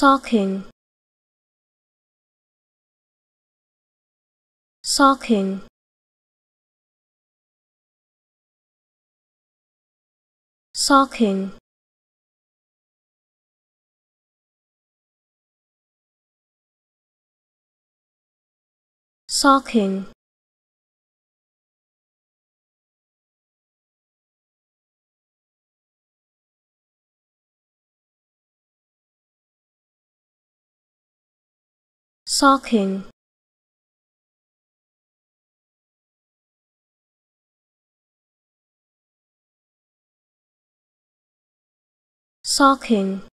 Sulking, sulking, sulking, sulking, sulking, sulking.